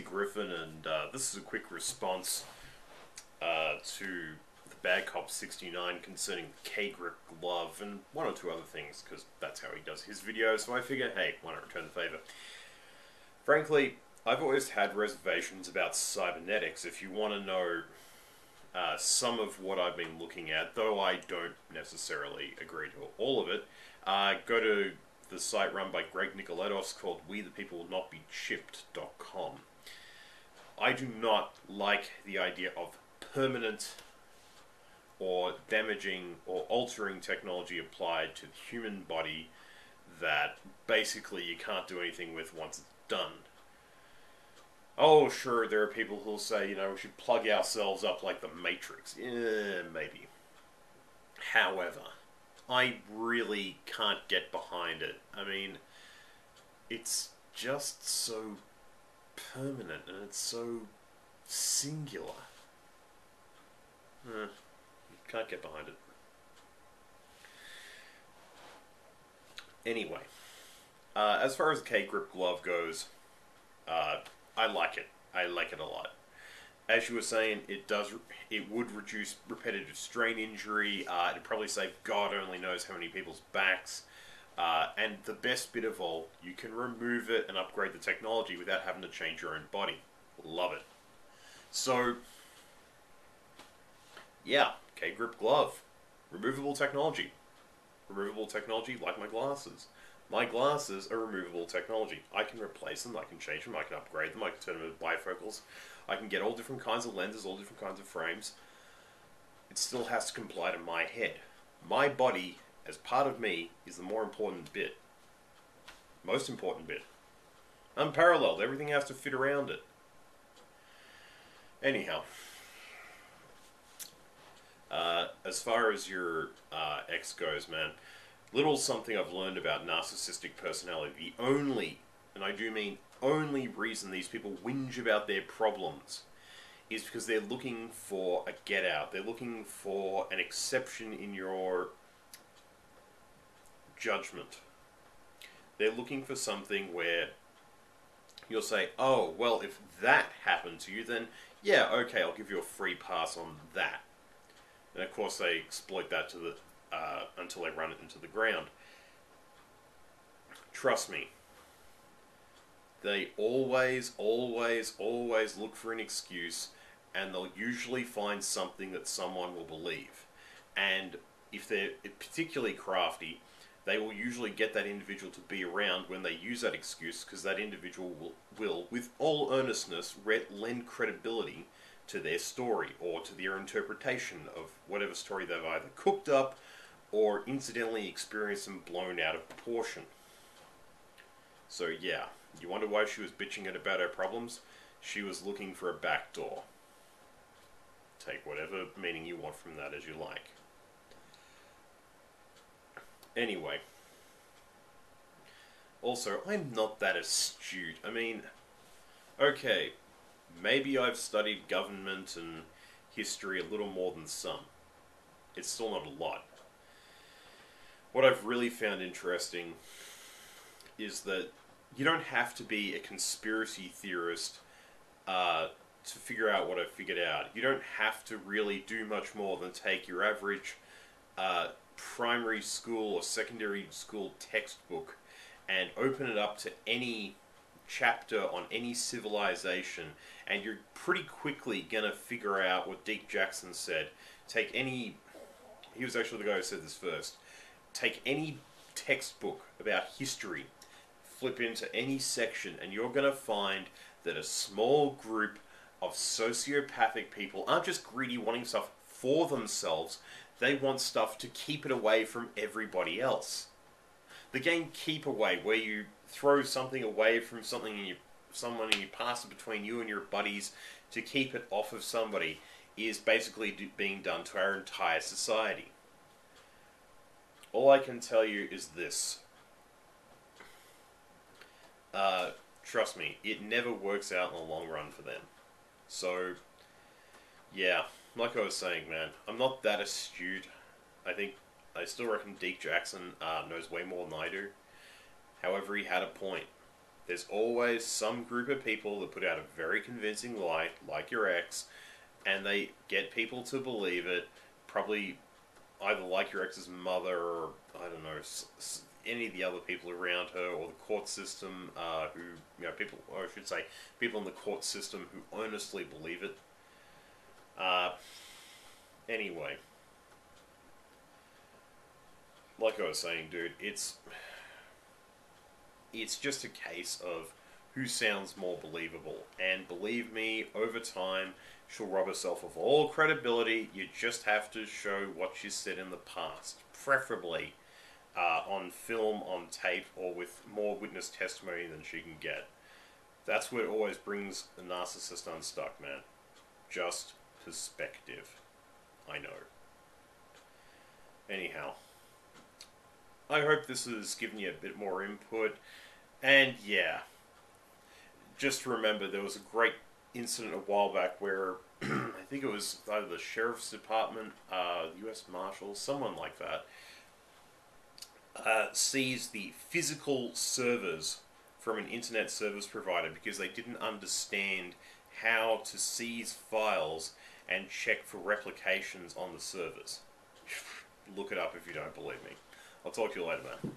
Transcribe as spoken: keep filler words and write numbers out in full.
Griffin, and uh, this is a quick response uh, to the Bad Cop sixty-nine concerning K-Grip Glove and one or two other things, because that's how he does his videos, so I figure, hey, why not return the favour? Frankly, I've always had reservations about cybernetics. If you want to know uh, some of what I've been looking at, though I don't necessarily agree to all of it, uh, go to the site run by Greg Nicoletos called We the People Will Not Be Chipped dot com. I do not like the idea of permanent or damaging or altering technology applied to the human body that basically you can't do anything with once it's done. Oh, sure, there are people who'll say, you know, we should plug ourselves up like the Matrix. Eh, maybe. However, I really can't get behind it. I mean, it's just so permanent and it's so singular. Eh, can't get behind it. Anyway, uh, as far as the K-Grip Glove goes, uh, I like it. I like it a lot. As you were saying, it does. It would reduce repetitive strain injury. Uh, it'd probably save God only knows how many people's backs. Uh, and the best bit of all, you can remove it and upgrade the technology without having to change your own body. Love it. So, yeah, K-Grip Glove. Removable technology. Removable technology like my glasses. My glasses are removable technology. I can replace them, I can change them, I can upgrade them, I can turn them into bifocals. I can get all different kinds of lenses, all different kinds of frames. It still has to comply to my head. My body, as part of me, is the more important bit. Most important bit. Unparalleled. Everything has to fit around it. Anyhow. Uh, as far as your uh, ex goes, man, little something I've learned about narcissistic personality. The only, and I do mean only, reason these people whinge about their problems is because they're looking for a get out. They're looking for an exception in your judgment. They're looking for something where you'll say, oh, well, if that happened to you, then yeah, okay, I'll give you a free pass on that. And of course they exploit that to the uh, until they run it into the ground. Trust me. They always, always, always look for an excuse, and they'll usually find something that someone will believe. And if they're particularly crafty, they will usually get that individual to be around when they use that excuse, because that individual will, will, with all earnestness, lend credibility to their story, or to their interpretation of whatever story they've either cooked up, or incidentally experienced and blown out of proportion. So yeah. You wonder why she was bitching it about her problems? She was looking for a back door. Take whatever meaning you want from that as you like. Anyway. Also, I'm not that astute. I mean, okay, maybe I've studied government and history a little more than some. It's still not a lot. What I've really found interesting is that you don't have to be a conspiracy theorist uh, to figure out what I've figured out. You don't have to really do much more than take your average uh, primary school or secondary school textbook and open it up to any chapter on any civilization, and you're pretty quickly going to figure out what Deke Jackson said. Take any... He was actually the guy who said this first. Take any textbook about history, flip into any section, and you're going to find that a small group of sociopathic people aren't just greedy wanting stuff for themselves, they want stuff to keep it away from everybody else. The game Keep Away, where you throw something away from something and you, someone and you pass it between you and your buddies to keep it off of somebody, is basically do, being done to our entire society. All I can tell you is this. Uh, trust me, it never works out in the long run for them. So, yeah, like I was saying, man, I'm not that astute. I think, I still reckon Deke Jackson uh, knows way more than I do. However, he had a point. There's always some group of people that put out a very convincing lie, like your ex, and they get people to believe it, probably either like your ex's mother or, I don't know, s s any of the other people around her, or the court system, uh, who, you know, people, or I should say, people in the court system who honestly believe it. Uh, anyway. Like I was saying, dude, it's... It's just a case of who sounds more believable. And believe me, over time, she'll rob herself of all credibility. You just have to show what she said in the past, preferably uh, on film, on tape, or with more witness testimony than she can get. That's what always brings a narcissist unstuck, man. Just perspective. I know. Anyhow. I hope this has given you a bit more input, and yeah, just remember there was a great incident a while back where I think it was either the Sheriff's Department, uh, U S Marshals, someone like that, uh, seized the physical servers from an internet service provider because they didn't understand how to seize files and check for replications on the servers. Look it up if you don't believe me. I'll talk to you later, man.